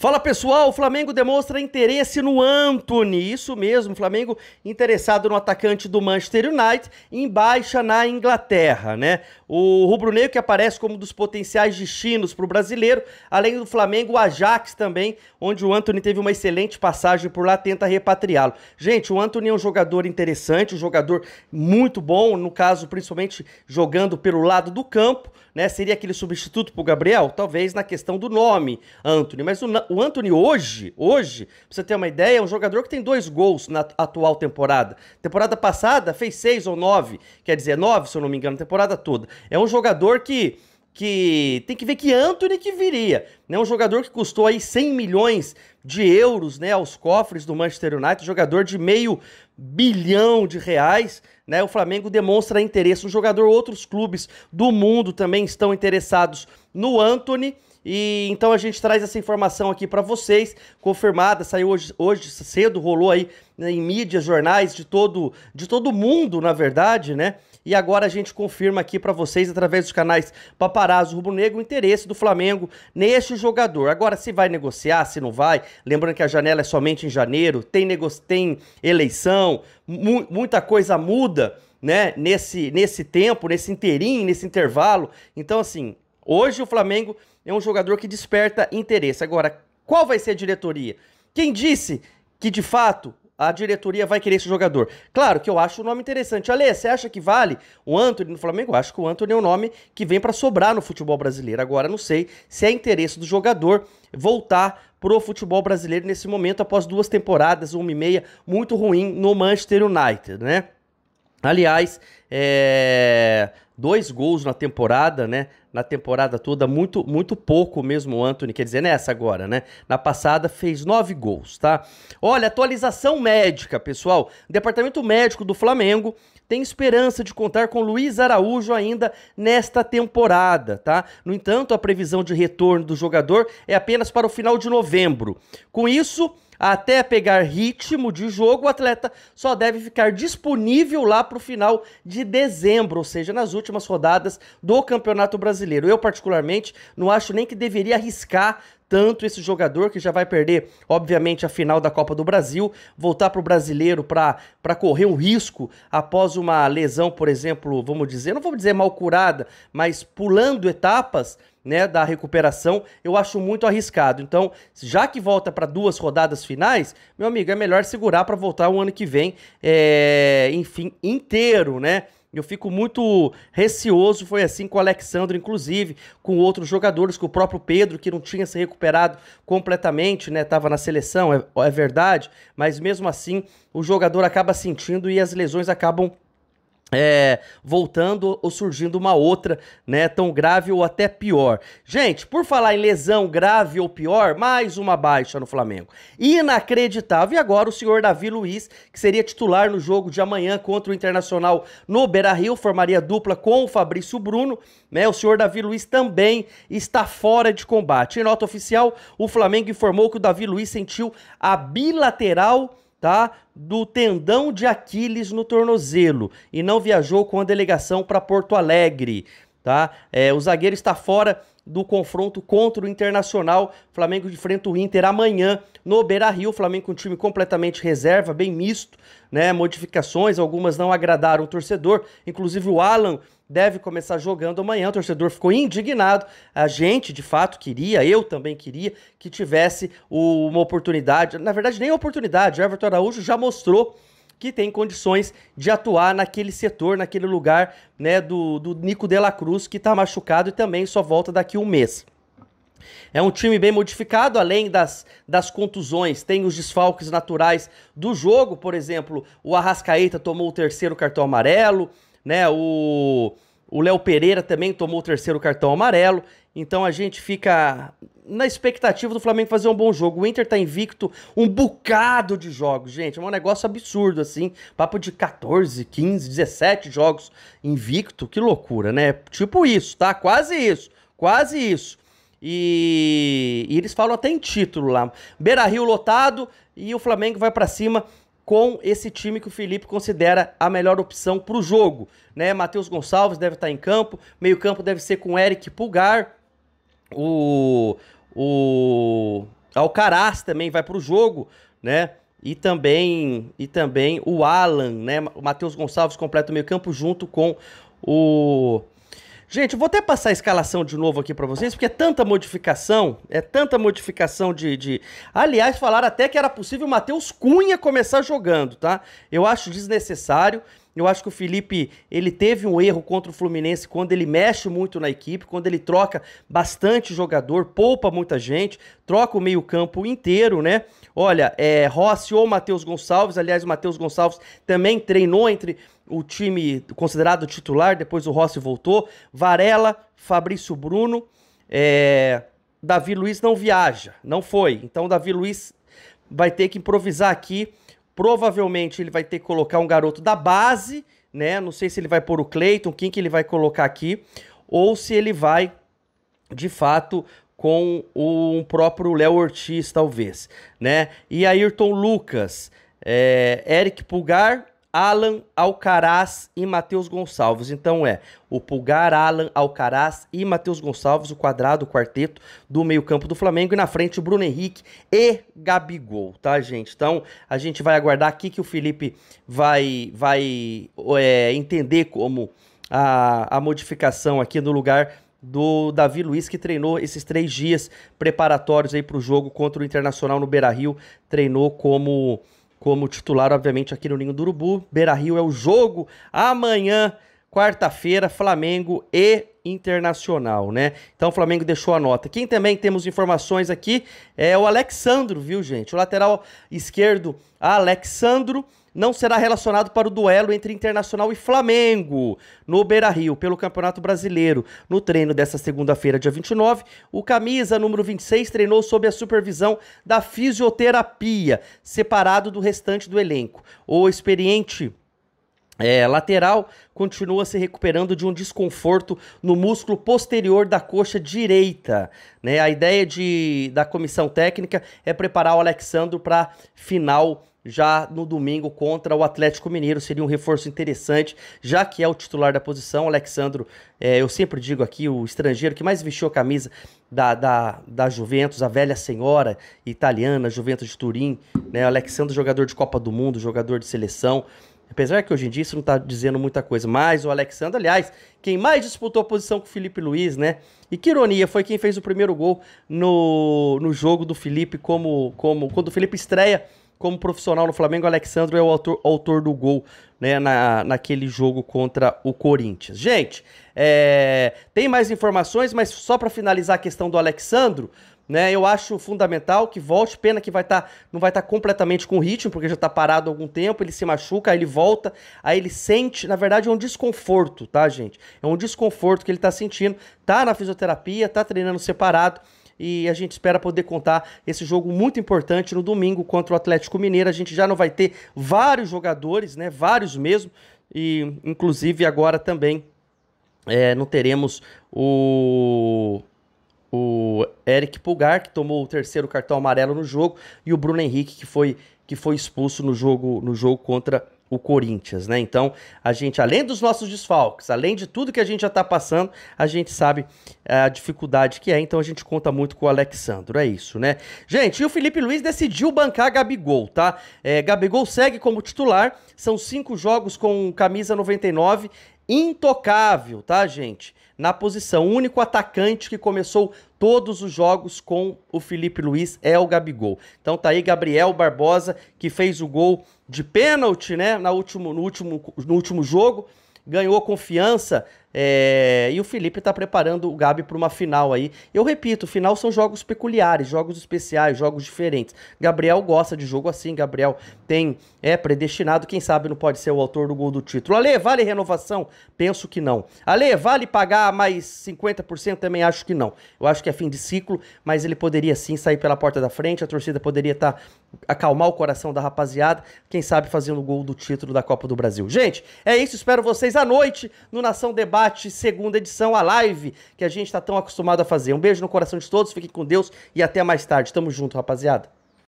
Fala pessoal, o Flamengo demonstra interesse no Antony, isso mesmo, o Flamengo interessado no atacante do Manchester United em baixa na Inglaterra, né? O rubro-negro que aparece como um dos potenciais destinos para o brasileiro, além do Flamengo, o Ajax também, onde o Antony teve uma excelente passagem por lá, tenta repatriá-lo. Gente, o Antony é um jogador interessante, um jogador muito bom, no caso principalmente jogando pelo lado do campo, né? Seria aquele substituto para o Gabriel? Talvez na questão do nome, Antony, mas o Antony hoje, pra você ter uma ideia, é um jogador que tem 2 gols na atual temporada. Temporada passada fez 6 ou 9, quer dizer, 9, se eu não me engano, a temporada toda. É um jogador que tem que ver que Antony que viria, né? Um jogador que custou aí 100 milhões de euros, né, aos cofres do Manchester United, jogador de meio bilhão de reais, né? O Flamengo demonstra interesse no jogador, outros clubes do mundo também estão interessados no Antony. E então a gente traz essa informação aqui para vocês, confirmada, saiu hoje cedo, rolou aí, né, em mídias, jornais de todo mundo, na verdade, né? E agora a gente confirma aqui para vocês, através dos canais Paparazzo Rubro Negro, o interesse do Flamengo neste jogador. Agora, se vai negociar, se não vai, lembrando que a janela é somente em janeiro, tem eleição, muita coisa muda, né, nesse tempo, nesse inteirinho, nesse intervalo. Então, assim, hoje o Flamengo é um jogador que desperta interesse. Agora, qual vai ser a diretoria? Quem disse que, de fato, a diretoria vai querer esse jogador? Claro que eu acho o nome interessante. Ale, você acha que vale o Antony no Flamengo? Eu acho que o Antony é um nome que vem para sobrar no futebol brasileiro. Agora, não sei se é interesse do jogador voltar pro futebol brasileiro nesse momento, após 2 temporadas, 1 e meia, muito ruim no Manchester United, né? Aliás, 2 gols na temporada, né? Na temporada toda, muito pouco mesmo o Antony, quer dizer, nessa agora, né? Na passada fez 9 gols, tá? Olha, atualização médica, pessoal. O departamento médico do Flamengo tem esperança de contar com Luiz Araújo ainda nesta temporada, tá? No entanto, a previsão de retorno do jogador é apenas para o final de novembro. Com isso, até pegar ritmo de jogo, o atleta só deve ficar disponível lá para o final de dezembro, ou seja, nas últimas rodadas do Campeonato Brasileiro. Eu, particularmente, não acho nem que deveria arriscar tanto esse jogador, que já vai perder, obviamente, a final da Copa do Brasil, voltar para o Brasileiro para correr um risco após uma lesão, por exemplo, vamos dizer, não vamos dizer mal curada, mas pulando etapas, né, da recuperação, eu acho muito arriscado. Então, já que volta para 2 rodadas finais, meu amigo, é melhor segurar para voltar o ano que vem, enfim, inteiro, né? Eu fico muito receoso, foi assim com o Alexsandro, inclusive, com outros jogadores, com o próprio Pedro, que não tinha se recuperado completamente, né? Tava na seleção, é verdade, mas mesmo assim o jogador acaba sentindo e as lesões acabam voltando ou surgindo uma outra, né, tão grave ou até pior. Gente, por falar em lesão grave ou pior, mais uma baixa no Flamengo. Inacreditável. E agora o senhor David Luiz, que seria titular no jogo de amanhã contra o Internacional no Beira-Rio, formaria dupla com o Fabrício Bruno, né? O senhor David Luiz também está fora de combate. Em nota oficial, o Flamengo informou que o David Luiz sentiu a bilateral, tá, do tendão de Aquiles no tornozelo e não viajou com a delegação para Porto Alegre, tá? O zagueiro está fora do confronto contra o Internacional. O Flamengo enfrenta o Inter amanhã no Beira-Rio. O Flamengo com um time completamente reserva, bem misto, né? Modificações, algumas não agradaram o torcedor, inclusive o Alan deve começar jogando amanhã. O torcedor ficou indignado. A gente, de fato, queria, eu também queria, que tivesse uma oportunidade. Na verdade, nem oportunidade. O Ayrton Araújo já mostrou que tem condições de atuar naquele setor, naquele lugar, né, do Nico de la Cruz, que está machucado e também só volta daqui 1 mês. É um time bem modificado, além das contusões, tem os desfalques naturais do jogo. Por exemplo, o Arrascaeta tomou o 3º cartão amarelo, né, o Léo Pereira também tomou o 3º cartão amarelo, então a gente fica na expectativa do Flamengo fazer um bom jogo. O Inter tá invicto um bocado de jogos, gente, é um negócio absurdo, assim, papo de 14, 15, 17 jogos invicto, que loucura, né? Tipo isso, tá? Quase isso, quase isso. E eles falam até em título lá. Beira-Rio lotado e o Flamengo vai pra cima com esse time que o Filipe considera a melhor opção para o jogo, né? Matheus Gonçalves deve estar em campo, meio-campo deve ser com Eric Pulgar, o Alcaraz também vai para o jogo, né? E também o Alan, né? O Matheus Gonçalves completa o meio-campo junto com o... Gente, eu vou até passar a escalação de novo aqui para vocês, porque é tanta modificação de... Aliás, falaram até que era possível o Matheus Cunha começar jogando, tá? Eu acho desnecessário, eu acho que o Filipe, ele teve um erro contra o Fluminense quando ele mexe muito na equipe, quando ele troca bastante jogador, poupa muita gente, troca o meio-campo inteiro, né? Olha, Rossi ou Matheus Gonçalves, aliás, o Matheus Gonçalves também treinou entre... o time considerado titular, depois o Rossi voltou, Varela, Fabrício Bruno, David Luiz não viaja, não foi, então o David Luiz vai ter que improvisar aqui, provavelmente ele vai ter que colocar um garoto da base, né, não sei se ele vai pôr o Cleiton, quem que ele vai colocar aqui, ou se ele vai, de fato, com o próprio Léo Ortiz, talvez, né, e Ayrton Lucas, Eric Pulgar, Alan, Alcaraz e Matheus Gonçalves. Então o Pulgar, Alan, Alcaraz e Matheus Gonçalves, o quadrado, o quarteto do meio-campo do Flamengo. E na frente o Bruno Henrique e Gabigol, tá, gente? Então a gente vai aguardar aqui que o Filipe vai entender como a modificação aqui no lugar do David Luiz, que treinou esses 3 dias preparatórios aí para o jogo contra o Internacional no Beira-Rio. Treinou como titular, obviamente, aqui no Ninho do Urubu. Beira-Rio é o jogo amanhã, quarta-feira, Flamengo e Internacional, né? Então o Flamengo deixou a nota. Quem também temos informações aqui é o Alexsandro, viu, gente? O lateral esquerdo, Alexsandro, não será relacionado para o duelo entre Internacional e Flamengo no Beira-Rio pelo Campeonato Brasileiro. No treino dessa segunda-feira, dia 29, o camisa número 26 treinou sob a supervisão da fisioterapia, separado do restante do elenco. O experiente lateral continua se recuperando de um desconforto no músculo posterior da coxa direita, né? A ideia da comissão técnica é preparar o Alexsandro para final já no domingo contra o Atlético Mineiro. Seria um reforço interessante, já que é o titular da posição. O Alexsandro, eu sempre digo aqui, o estrangeiro que mais vestiu a camisa da Juventus, a velha senhora italiana, Juventus de Turim, né? O Alexsandro, jogador de Copa do Mundo, jogador de seleção. Apesar que hoje em dia isso não está dizendo muita coisa, mas o Alexsandro, aliás, quem mais disputou a posição com o Filipe Luís, né? E que ironia, foi quem fez o primeiro gol no jogo do Filipe, quando o Filipe estreia como profissional no Flamengo. O Alexsandro é o autor do gol, né, naquele jogo contra o Corinthians. Gente, tem mais informações, mas só para finalizar a questão do Alexsandro, né, eu acho fundamental que volte. Pena que não vai estar completamente com ritmo, porque já está parado há algum tempo, ele se machuca, aí ele volta, aí ele sente, na verdade é um desconforto, tá, gente? É um desconforto que ele está sentindo, tá na fisioterapia, tá treinando separado, e a gente espera poder contar esse jogo muito importante no domingo contra o Atlético Mineiro. A gente já não vai ter vários jogadores, né? Vários mesmo, e inclusive agora também não teremos o Eric Pulgar, que tomou o 3º cartão amarelo no jogo, e o Bruno Henrique, que foi expulso no jogo contra o Corinthians, né? Então, a gente, além dos nossos desfalques, além de tudo que a gente já tá passando, a gente sabe a dificuldade que é, então a gente conta muito com o Alexsandro, é isso, né? Gente, e o Filipe Luís decidiu bancar Gabigol, tá? Gabigol segue como titular, são 5 jogos com camisa 99, intocável, tá, gente? Na posição, o único atacante que começou todos os jogos com o Filipe Luís é o Gabigol. Então tá aí Gabriel Barbosa, que fez o gol de pênalti, né, no último jogo, ganhou confiança, e o Filipe tá preparando o Gabi para uma final aí. Eu repito, final são jogos peculiares, jogos especiais, jogos diferentes. Gabriel gosta de jogo assim, Gabriel é predestinado, quem sabe não pode ser o autor do gol do título. Ale, vale renovação? Penso que não. Ale, vale pagar mais 50%? Também acho que não. Eu acho que é fim de ciclo, mas ele poderia sim sair pela porta da frente, a torcida poderia acalmar o coração da rapaziada, quem sabe fazendo o gol do título da Copa do Brasil. Gente, é isso, espero vocês à noite no Nação Debate, segunda edição, a live que a gente tá tão acostumado a fazer. Um beijo no coração de todos, fiquem com Deus e até mais tarde. Tamo junto, rapaziada.